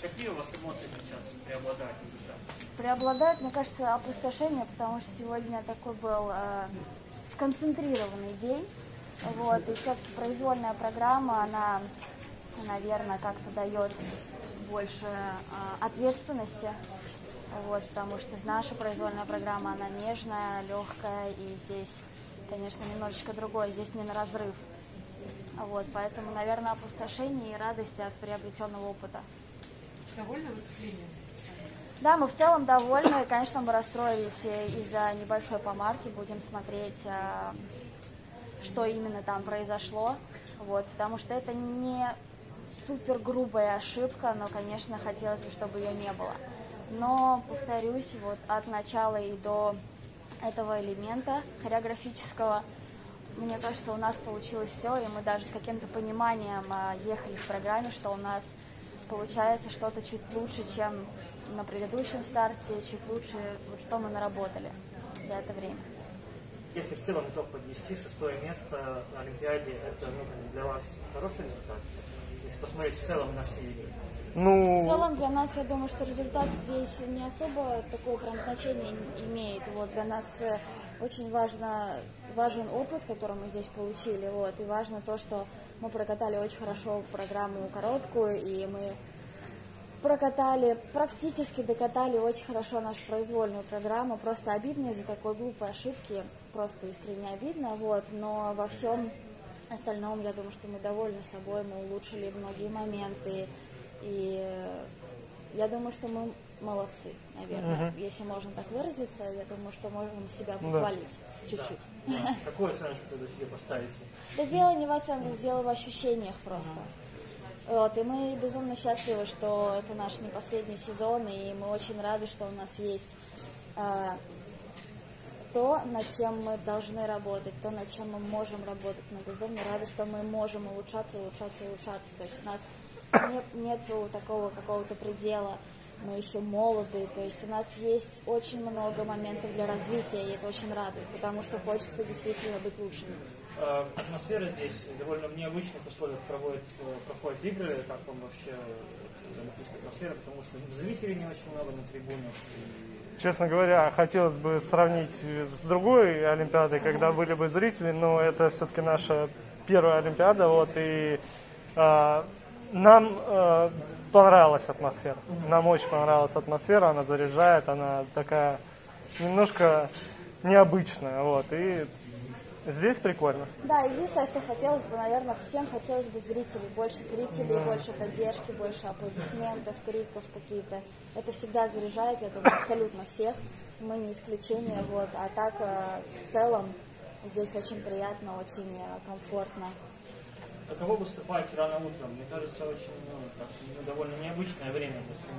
Какие у вас эмоции сейчас преобладают в душе? Преобладает, мне кажется, опустошение, потому что сегодня такой был сконцентрированный день. Вот, и все-таки произвольная программа, она, наверное, как-то дает больше ответственности. Вот, потому что наша произвольная программа, она нежная, легкая, и здесь, конечно, немножечко другое, здесь не на разрыв. Вот, поэтому, наверное, опустошение и радость от приобретенного опыта. Довольны выступлением? Да, мы в целом довольны. Конечно, мы расстроились из-за небольшой помарки. Будем смотреть, что именно там произошло. Вот, потому что это не супер грубая ошибка, но, конечно, хотелось бы, чтобы ее не было. Но, повторюсь, вот от начала и до этого элемента хореографического, мне кажется, у нас получилось все, и мы даже с каким-то пониманием ехали в программе, что у нас получается что-то чуть лучше, чем на предыдущем старте, чуть лучше, вот что мы наработали за это время. Если в целом итог подвести, 6-е место на Олимпиаде, это для вас хороший результат? Если посмотреть в целом на все игры. Ну... В целом для нас, я думаю, что результат здесь не особо такого прям значения имеет. Вот, для нас очень важен опыт, который мы здесь получили. Вот, и важно то, что мы прокатали очень хорошо программу короткую, и мы прокатали, практически докатали очень хорошо нашу произвольную программу. Просто обидно из-за такой глупой ошибки, просто искренне обидно. Вот, но во всем остальном, я думаю, что мы довольны собой, мы улучшили многие моменты. И я думаю, что мы молодцы, наверное, если можно так выразиться. Я думаю, что можем себя похвалить чуть-чуть. Да. Да. Какую оценочку тогда себе поставите? Да дело не в оценках, дело в ощущениях просто. Вот, и мы безумно счастливы, что это наш не последний сезон, и мы очень рады, что у нас есть то, над чем мы должны работать, то, над чем мы можем работать. Мы безумно рады, что мы можем улучшаться, улучшаться, улучшаться. То есть у нас нету такого какого-то предела, мы еще молоды, то есть у нас есть очень много моментов для развития, и это очень радует, потому что хочется действительно быть лучшим. Атмосфера здесь довольно в необычных условиях проходят игры, как вам вообще олимпийская атмосфера, потому что зрителей не очень много на трибунах. Честно говоря, хотелось бы сравнить с другой Олимпиадой, когда были бы зрители, но это все-таки наша первая Олимпиада, вот, и... Нам понравилась атмосфера, нам очень понравилась атмосфера, она заряжает, она такая немножко необычная, вот, и здесь прикольно. Да, единственное, что хотелось бы, наверное, всем хотелось бы зрителей, больше поддержки, больше аплодисментов, криков какие-то, это всегда заряжает, я думаю, абсолютно всех, мы не исключение, вот, а так в целом здесь очень приятно, очень комфортно. Каково выступать рано утром? Мне кажется, очень довольно необычное время.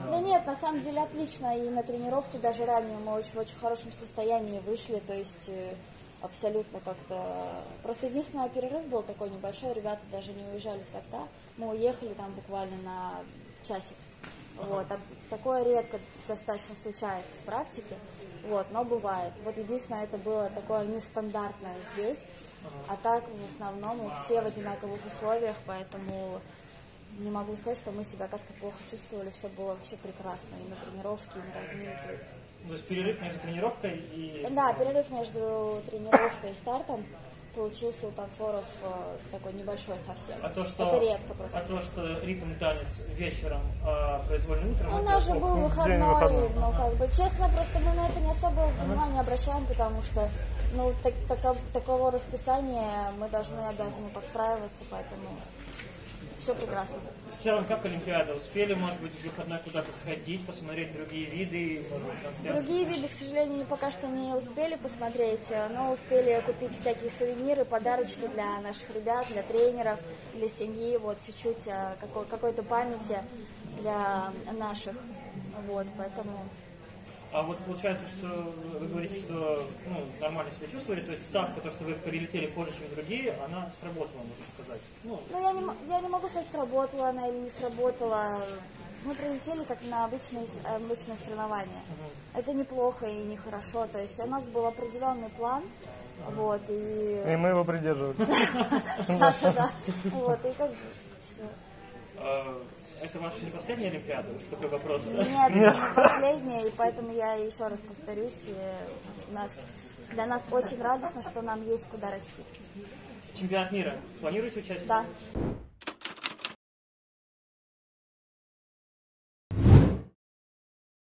Да нет, на самом деле отлично. И на тренировку даже ранее мы в очень хорошем состоянии вышли. То есть абсолютно как-то... Просто единственный перерыв был такой небольшой. Ребята даже не уезжали с катка. Мы уехали там буквально на часик. Вот. А такое редко достаточно случается в практике. Вот, но бывает. Вот единственное, это было такое нестандартное здесь, а так в основном все в одинаковых условиях, поэтому не могу сказать, что мы себя как-то плохо чувствовали, все было вообще прекрасно, и на тренировке, и на разминке. То есть перерыв между тренировкой и... Да, перерыв между тренировкой и стартом получился у танцоров такой небольшой совсем. А то, что, это редко просто. А то, что ритм танец вечером, а произвольный утром... У нас же был выходной, но как бы, честно, просто мы на это не особо внимания обращаем, потому что, ну, такого расписания мы обязаны подстраиваться, поэтому все прекрасно. В целом, как Олимпиада? Успели, может быть, в выходной куда-то сходить, посмотреть другие виды? Другие виды, к сожалению, пока что не успели посмотреть, но успели купить всякие сувениры, подарочки для наших ребят, для тренеров, для семьи, вот, чуть-чуть какой-то памяти для наших, вот, поэтому... А вот получается, что вы говорите, что нормально себя чувствовали, то есть ставка, то, что вы прилетели позже, чем другие, она сработала, можно сказать. Я не могу сказать, сработала она или не сработала. Мы прилетели как на обычное соревнование. Это неплохо и нехорошо. То есть у нас был определенный план. Вот, и мы его придерживали. Да, да. Вот, и как бы все. Это ваша не последняя Олимпиада? Уж такой вопрос. Нет, не последняя, и поэтому я еще раз повторюсь. Для нас очень радостно, что нам есть куда расти. Чемпионат мира. Планируете участие? Да.